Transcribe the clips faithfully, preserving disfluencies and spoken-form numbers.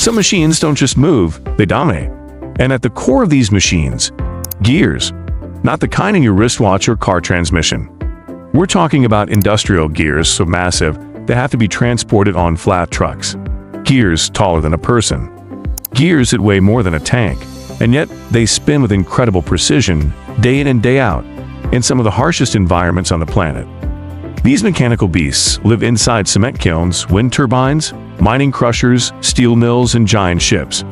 Some machines don't just move, they dominate. And at the core of these machines, gears, not the kind in your wristwatch or car transmission. We're talking about industrial gears so massive they have to be transported on flat trucks. Gears taller than a person. Gears that weigh more than a tank. And yet, they spin with incredible precision, day in and day out, in some of the harshest environments on the planet. These mechanical beasts live inside cement kilns, wind turbines, mining crushers, steel mills, and giant ships.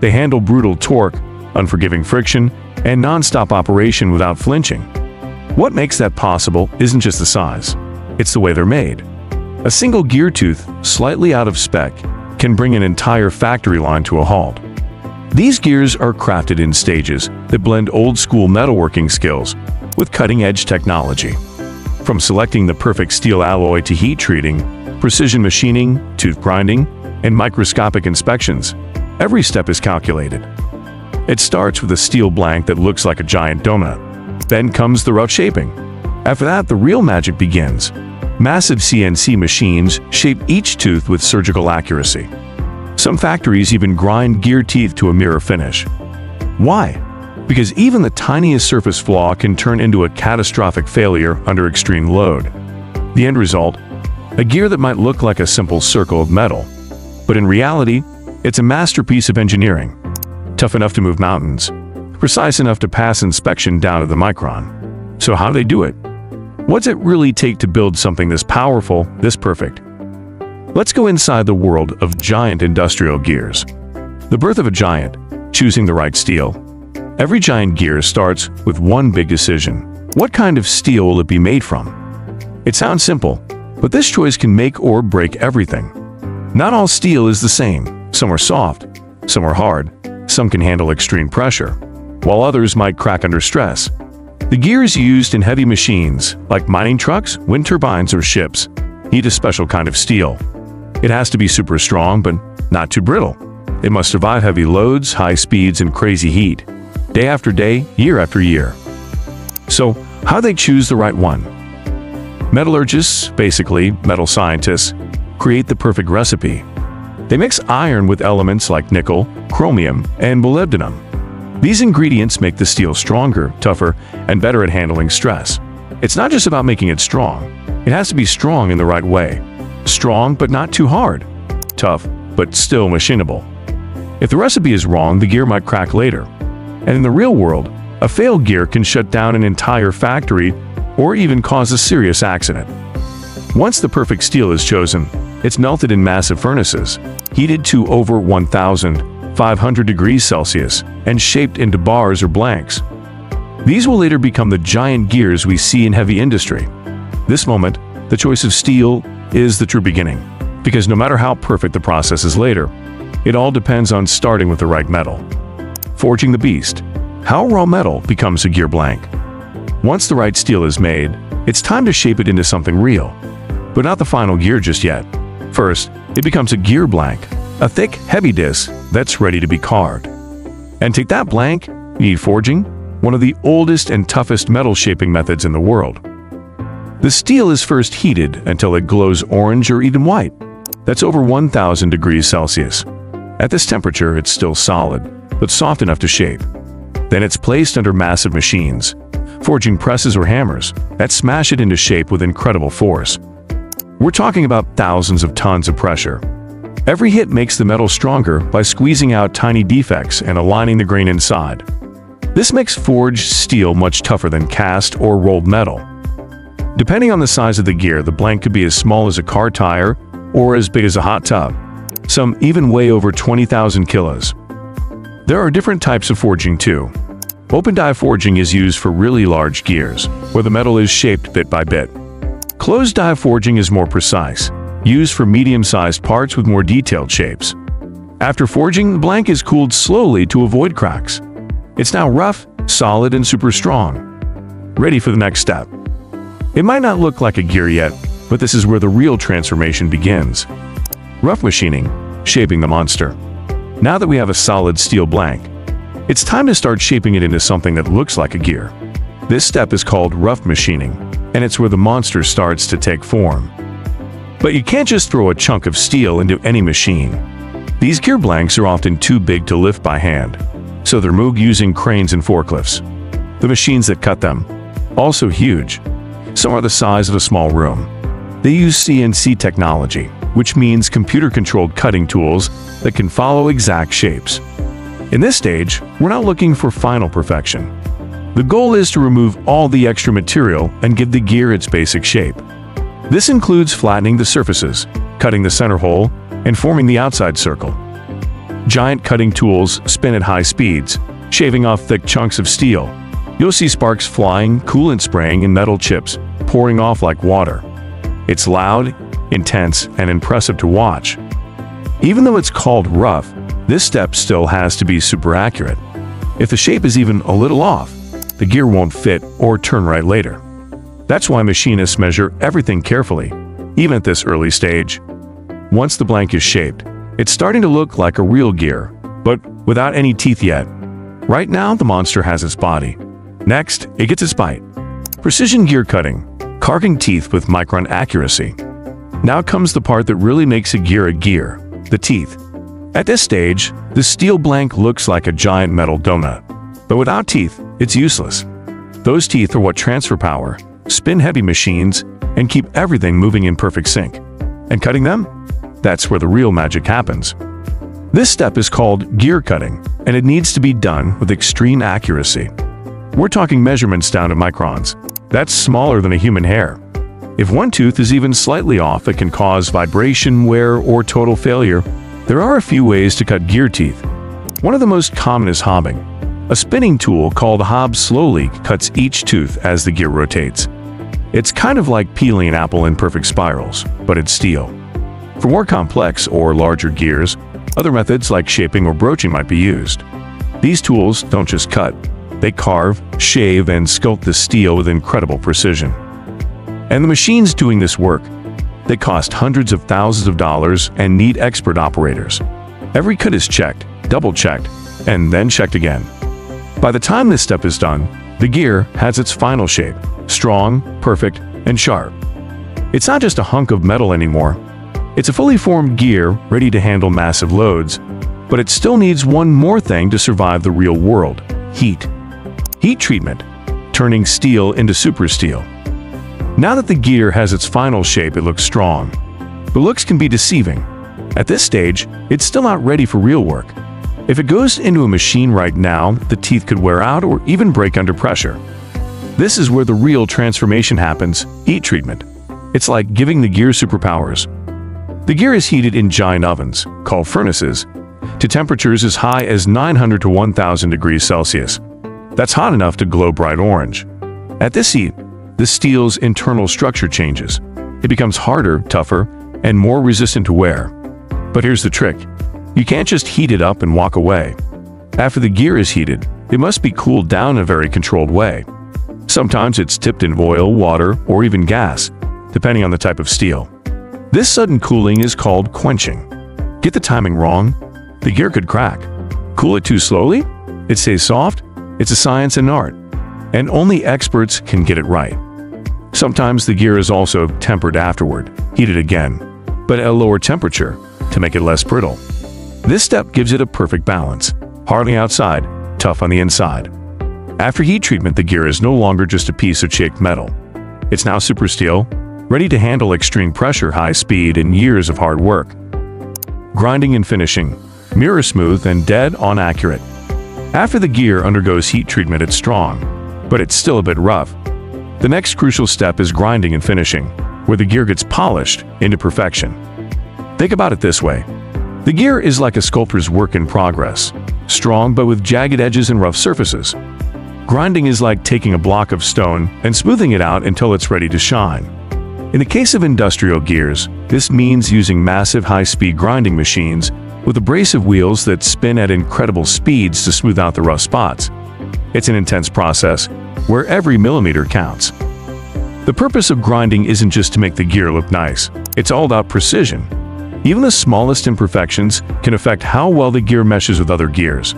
They handle brutal torque, unforgiving friction, and non-stop operation without flinching. What makes that possible isn't just the size, it's the way they're made. A single gear tooth, slightly out of spec, can bring an entire factory line to a halt. These gears are crafted in stages that blend old-school metalworking skills with cutting-edge technology. From selecting the perfect steel alloy to heat treating, precision machining, tooth grinding, and microscopic inspections, every step is calculated. It starts with a steel blank that looks like a giant donut. Then comes the rough shaping. After that, the real magic begins. Massive C N C machines shape each tooth with surgical accuracy. Some factories even grind gear teeth to a mirror finish. Why? Because even the tiniest surface flaw can turn into a catastrophic failure under extreme load. The end result? A gear that might look like a simple circle of metal, but in reality, it's a masterpiece of engineering. Tough enough to move mountains, precise enough to pass inspection down to the micron. So how do they do it? What's it really take to build something this powerful, this perfect? Let's go inside the world of giant industrial gears. The birth of a giant, choosing the right steel. Every giant gear starts with one big decision. What kind of steel will it be made from? It sounds simple, but this choice can make or break everything. Not all steel is the same. Some are soft, some are hard, some can handle extreme pressure, while others might crack under stress. The gears used in heavy machines, like mining trucks, wind turbines, or ships, need a special kind of steel. It has to be super strong, but not too brittle. It must survive heavy loads, high speeds, and crazy heat, day after day, year after year. So, how do they choose the right one? Metallurgists, basically metal scientists, create the perfect recipe. They mix iron with elements like nickel, chromium, and molybdenum. These ingredients make the steel stronger, tougher, and better at handling stress. It's not just about making it strong. It has to be strong in the right way. Strong but not too hard, tough but still machinable. If the recipe is wrong, the gear might crack later. And in the real world, a failed gear can shut down an entire factory or even cause a serious accident. Once the perfect steel is chosen, it's melted in massive furnaces, heated to over one thousand five hundred degrees Celsius, and shaped into bars or blanks. These will later become the giant gears we see in heavy industry. This moment, the choice of steel is the true beginning, because no matter how perfect the process is later, it all depends on starting with the right metal. Forging the beast, how raw metal becomes a gear blank. Once the right steel is made, it's time to shape it into something real, but not the final gear just yet. First, it becomes a gear blank, a thick, heavy disc that's ready to be carved. And take that blank, you need forging, one of the oldest and toughest metal shaping methods in the world. The steel is first heated until it glows orange or even white. That's over one thousand degrees Celsius. At this temperature, it's still solid, but soft enough to shape. Then it's placed under massive machines, forging presses or hammers that smash it into shape with incredible force. We're talking about thousands of tons of pressure. Every hit makes the metal stronger by squeezing out tiny defects and aligning the grain inside. This makes forged steel much tougher than cast or rolled metal. Depending on the size of the gear, the blank could be as small as a car tire or as big as a hot tub. Some even weigh over twenty thousand kilos. There are different types of forging too. Open-die forging is used for really large gears, where the metal is shaped bit by bit. Closed-die forging is more precise, used for medium-sized parts with more detailed shapes. After forging, the blank is cooled slowly to avoid cracks. It's now rough, solid, and super strong, ready for the next step. It might not look like a gear yet, but this is where the real transformation begins. Rough machining, shaping the monster. Now that we have a solid steel blank, it's time to start shaping it into something that looks like a gear. This step is called rough machining, and it's where the monster starts to take form. But you can't just throw a chunk of steel into any machine. These gear blanks are often too big to lift by hand, so they're moved using cranes and forklifts. The machines that cut them, also huge, some are the size of a small room. They use C N C technology, which means computer-controlled cutting tools that can follow exact shapes. In this stage, we're not looking for final perfection. The goal is to remove all the extra material and give the gear its basic shape. This includes flattening the surfaces, cutting the center hole, and forming the outside circle. Giant cutting tools spin at high speeds, shaving off thick chunks of steel. You'll see sparks flying, coolant spraying, and metal chips pouring off like water. It's loud, intense, and impressive to watch. Even though it's called rough, this step still has to be super accurate. If the shape is even a little off, the gear won't fit or turn right later. That's why machinists measure everything carefully, even at this early stage. Once the blank is shaped, it's starting to look like a real gear, but without any teeth yet. Right now, the monster has its body. Next, it gets its bite. Precision gear cutting, carving teeth with micron accuracy. Now comes the part that really makes a gear a gear, the teeth. At this stage, the steel blank looks like a giant metal donut, but without teeth, it's useless. Those teeth are what transfer power, spin heavy machines, and keep everything moving in perfect sync. And cutting them? That's where the real magic happens. This step is called gear cutting, and it needs to be done with extreme accuracy. We're talking measurements down to microns. That's smaller than a human hair. If one tooth is even slightly off, it can cause vibration, wear, or total failure. There are a few ways to cut gear teeth. One of the most common is hobbing. A spinning tool called hob slowly cuts each tooth as the gear rotates. It's kind of like peeling an apple in perfect spirals, but it's steel. For more complex or larger gears, other methods like shaping or broaching might be used. These tools don't just cut, they carve, shave, and sculpt the steel with incredible precision. And the machines doing this work, they cost hundreds of thousands of dollars and need expert operators. Every cut is checked, double-checked, and then checked again. By the time this step is done, the gear has its final shape, strong, perfect, and sharp. It's not just a hunk of metal anymore. It's a fully formed gear ready to handle massive loads, but it still needs one more thing to survive the real world: heat. Heat treatment, turning steel into supersteel. Now that the gear has its final shape, it looks strong. But looks can be deceiving. At this stage, it's still not ready for real work. If it goes into a machine right now, the teeth could wear out or even break under pressure. This is where the real transformation happens, heat treatment. It's like giving the gear superpowers. The gear is heated in giant ovens, called furnaces, to temperatures as high as nine hundred to one thousand degrees Celsius. That's hot enough to glow bright orange. At this heat, the steel's internal structure changes. It becomes harder, tougher, and more resistant to wear. But here's the trick. You can't just heat it up and walk away. After the gear is heated, it must be cooled down in a very controlled way. Sometimes it's tipped in oil, water, or even gas, depending on the type of steel. This sudden cooling is called quenching. Get the timing wrong, the gear could crack. Cool it too slowly, it stays soft. It's a science and art, and only experts can get it right. Sometimes the gear is also tempered afterward, heated again, but at a lower temperature to make it less brittle. This step gives it a perfect balance, hard on the outside, tough on the inside. After heat treatment, the gear is no longer just a piece of shaped metal. It's now supersteel, ready to handle extreme pressure, high speed, and years of hard work. Grinding and finishing, mirror smooth and dead on accurate. After the gear undergoes heat treatment, it's strong, but it's still a bit rough. The next crucial step is grinding and finishing, where the gear gets polished into perfection. Think about it this way. The gear is like a sculptor's work in progress, strong but with jagged edges and rough surfaces. Grinding is like taking a block of stone and smoothing it out until it's ready to shine. In the case of industrial gears, this means using massive high-speed grinding machines with abrasive wheels that spin at incredible speeds to smooth out the rough spots. It's an intense process where every millimeter counts. The purpose of grinding isn't just to make the gear look nice. It's all about precision. Even the smallest imperfections can affect how well the gear meshes with other gears.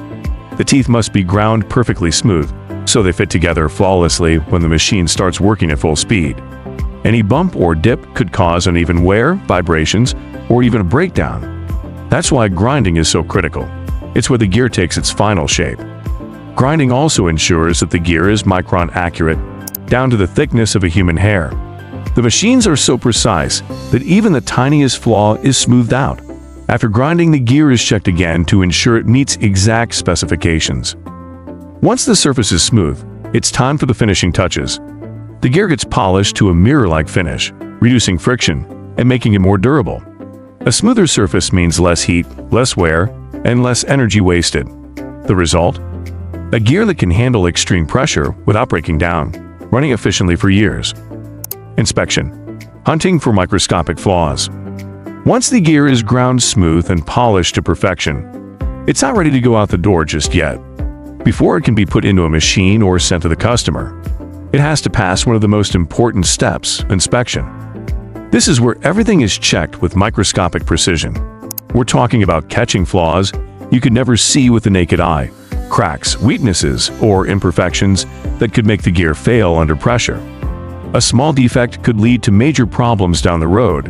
The teeth must be ground perfectly smooth, so they fit together flawlessly when the machine starts working at full speed. Any bump or dip could cause uneven wear, vibrations, or even a breakdown. That's why grinding is so critical. It's where the gear takes its final shape. Grinding also ensures that the gear is micron accurate, down to the thickness of a human hair. The machines are so precise that even the tiniest flaw is smoothed out. After grinding, the gear is checked again to ensure it meets exact specifications. Once the surface is smooth, it's time for the finishing touches. The gear gets polished to a mirror-like finish, reducing friction and making it more durable. A smoother surface means less heat, less wear, and less energy wasted. The result? A gear that can handle extreme pressure without breaking down, running efficiently for years. Inspection. Hunting for microscopic flaws. Once the gear is ground smooth and polished to perfection, it's not ready to go out the door just yet. Before it can be put into a machine or sent to the customer, it has to pass one of the most important steps, inspection. This is where everything is checked with microscopic precision. We're talking about catching flaws you could never see with the naked eye, cracks, weaknesses, or imperfections that could make the gear fail under pressure. A small defect could lead to major problems down the road.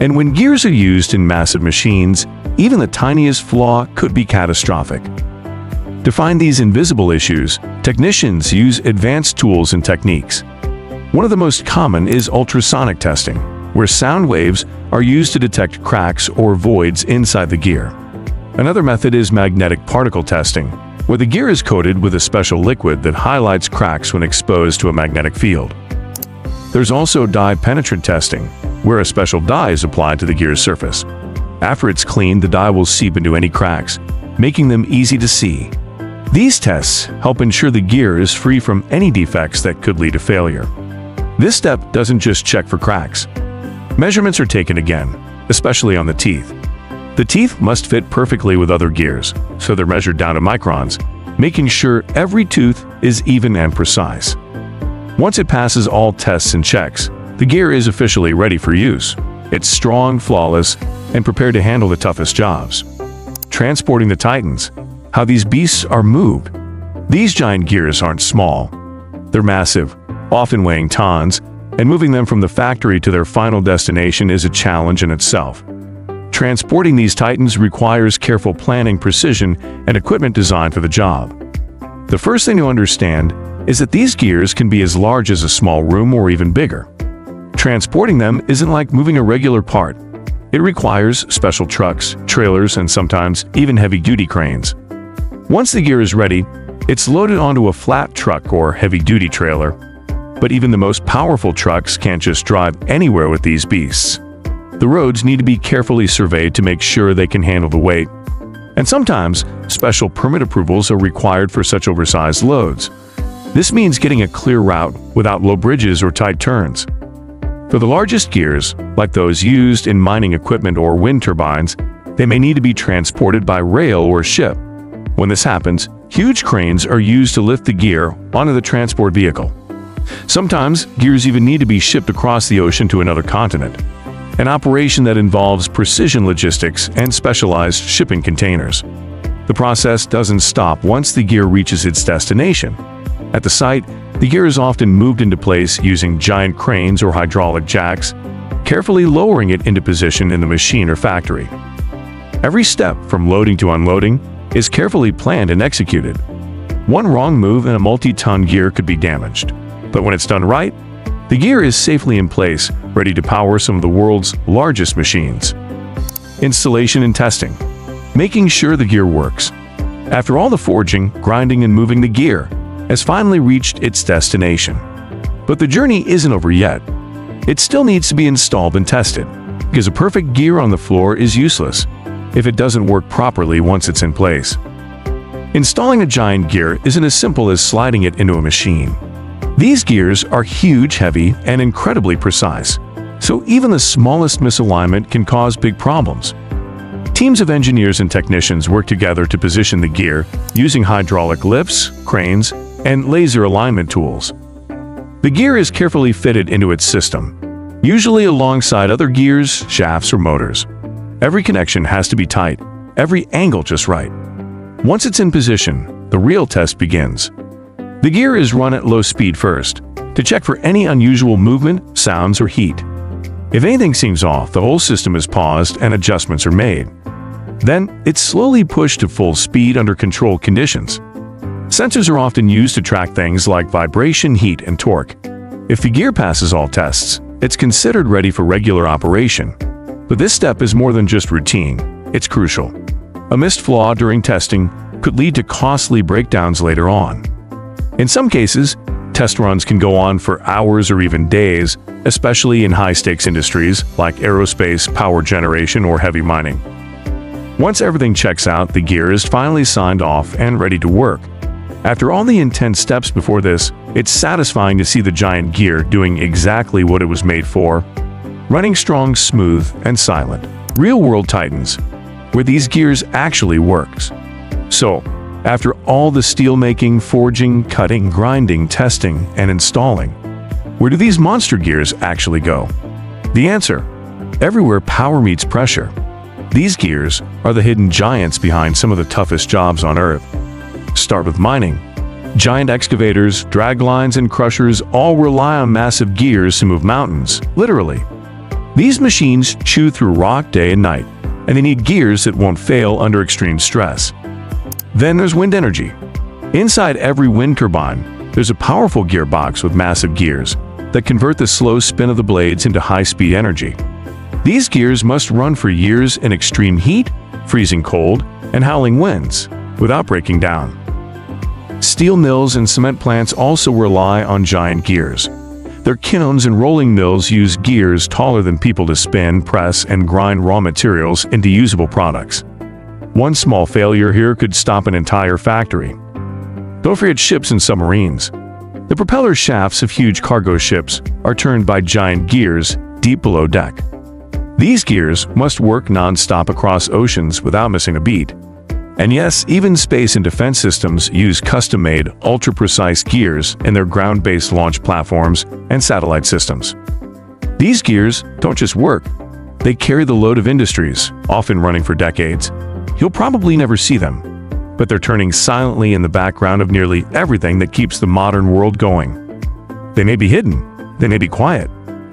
And when gears are used in massive machines, even the tiniest flaw could be catastrophic. To find these invisible issues, technicians use advanced tools and techniques. One of the most common is ultrasonic testing, where sound waves are used to detect cracks or voids inside the gear. Another method is magnetic particle testing, where the gear is coated with a special liquid that highlights cracks when exposed to a magnetic field. There's also dye-penetrant testing, where a special dye is applied to the gear's surface. After it's cleaned, the dye will seep into any cracks, making them easy to see. These tests help ensure the gear is free from any defects that could lead to failure. This step doesn't just check for cracks. Measurements are taken again, especially on the teeth. The teeth must fit perfectly with other gears, so they're measured down to microns, making sure every tooth is even and precise. Once it passes all tests and checks, the gear is officially ready for use. It's strong, flawless, and prepared to handle the toughest jobs. Transporting the Titans. How these beasts are moved. These giant gears aren't small. They're massive, often weighing tons, and moving them from the factory to their final destination is a challenge in itself. Transporting these Titans requires careful planning, precision, and equipment designed for the job. The first thing to understand is that these gears can be as large as a small room or even bigger. Transporting them isn't like moving a regular part. It requires special trucks, trailers, and sometimes even heavy-duty cranes. Once the gear is ready, it's loaded onto a flat truck or heavy-duty trailer. But even the most powerful trucks can't just drive anywhere with these beasts. The roads need to be carefully surveyed to make sure they can handle the weight. And sometimes, special permit approvals are required for such oversized loads. This means getting a clear route without low bridges or tight turns. For the largest gears, like those used in mining equipment or wind turbines, they may need to be transported by rail or ship. When this happens, huge cranes are used to lift the gear onto the transport vehicle. Sometimes, gears even need to be shipped across the ocean to another continent, an operation that involves precision logistics and specialized shipping containers. The process doesn't stop once the gear reaches its destination. At the site, the gear is often moved into place using giant cranes or hydraulic jacks, carefully lowering it into position in the machine or factory. Every step from loading to unloading is carefully planned and executed. One wrong move and a multi-ton gear could be damaged. But when it's done right, the gear is safely in place, ready to power some of the world's largest machines. Installation and testing. Making sure the gear works. After all the forging, grinding, and moving, the gear has finally reached its destination. But the journey isn't over yet. It still needs to be installed and tested, because a perfect gear on the floor is useless if it doesn't work properly once it's in place. Installing a giant gear isn't as simple as sliding it into a machine. These gears are huge, heavy, and incredibly precise, so even the smallest misalignment can cause big problems. Teams of engineers and technicians work together to position the gear using hydraulic lifts, cranes, and laser alignment tools. The gear is carefully fitted into its system, usually alongside other gears, shafts, or motors. Every connection has to be tight, every angle just right. Once it's in position, the real test begins. The gear is run at low speed first, to check for any unusual movement, sounds, or heat. If anything seems off, the whole system is paused and adjustments are made. Then, it's slowly pushed to full speed under controlled conditions. Sensors are often used to track things like vibration, heat, and torque. If the gear passes all tests, it's considered ready for regular operation. But this step is more than just routine, it's crucial. A missed flaw during testing could lead to costly breakdowns later on. In some cases, test runs can go on for hours or even days, especially in high-stakes industries like aerospace, power generation, or heavy mining. Once everything checks out, the gear is finally signed off and ready to work. After all the intense steps before this, it's satisfying to see the giant gear doing exactly what it was made for, running strong, smooth, and silent. Real-world titans, where these gears actually works. So, after all the steelmaking, forging, cutting, grinding, testing, and installing, where do these monster gears actually go? The answer: everywhere power meets pressure. These gears are the hidden giants behind some of the toughest jobs on Earth. Start with mining. Giant excavators, draglines, and crushers all rely on massive gears to move mountains, literally. These machines chew through rock day and night, and they need gears that won't fail under extreme stress. Then there's wind energy. Inside every wind turbine, there's a powerful gearbox with massive gears that convert the slow spin of the blades into high-speed energy. These gears must run for years in extreme heat, freezing cold, and howling winds without breaking down. Steel mills and cement plants also rely on giant gears. Their kilns and rolling mills use gears taller than people to spin, press, and grind raw materials into usable products. One small failure here could stop an entire factory. Don't forget ships and submarines. The propeller shafts of huge cargo ships are turned by giant gears deep below deck. These gears must work non-stop across oceans without missing a beat. And yes, even space and defense systems use custom-made, ultra-precise gears in their ground-based launch platforms and satellite systems. These gears don't just work, they carry the load of industries, often running for decades. You'll probably never see them, but they're turning silently in the background of nearly everything that keeps the modern world going. They may be hidden, they may be quiet,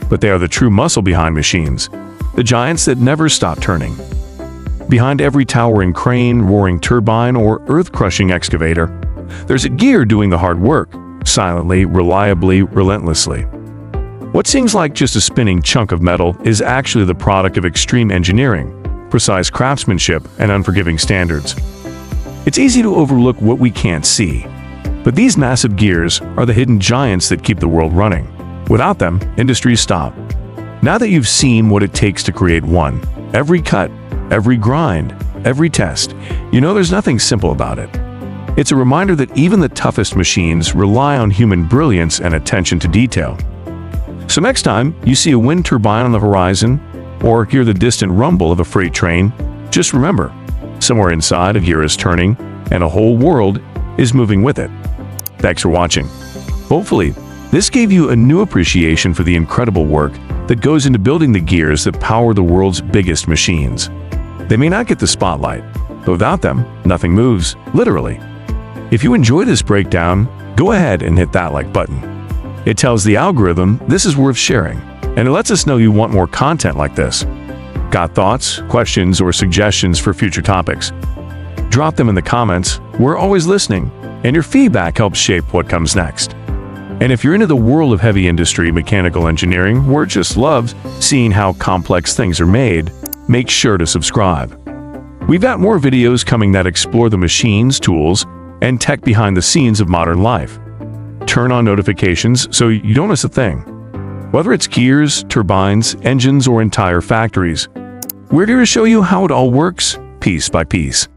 but they are the true muscle behind machines, the giants that never stop turning. Behind every towering crane, roaring turbine, or earth-crushing excavator, there's a gear doing the hard work, silently, reliably, relentlessly. What seems like just a spinning chunk of metal is actually the product of extreme engineering, precise craftsmanship, and unforgiving standards. It's easy to overlook what we can't see, but these massive gears are the hidden giants that keep the world running. Without them, industries stop. Now that you've seen what it takes to create one, every cut, every grind, every test, you know there's nothing simple about it. It's a reminder that even the toughest machines rely on human brilliance and attention to detail. So next time you see a wind turbine on the horizon, or hear the distant rumble of a freight train, just remember, somewhere inside a gear is turning, and a whole world is moving with it. Thanks for watching. Hopefully, this gave you a new appreciation for the incredible work that goes into building the gears that power the world's biggest machines. They may not get the spotlight, but without them, nothing moves, literally. If you enjoy this breakdown, go ahead and hit that like button. It tells the algorithm this is worth sharing, and it lets us know you want more content like this. Got thoughts, questions, or suggestions for future topics? Drop them in the comments. We're always listening, and your feedback helps shape what comes next. And if you're into the world of heavy industry mechanical engineering, or just love seeing how complex things are made, make sure to subscribe. We've got more videos coming that explore the machines, tools, and tech behind the scenes of modern life. Turn on notifications so you don't miss a thing. Whether it's gears, turbines, engines, or entire factories, we're here to show you how it all works, piece by piece.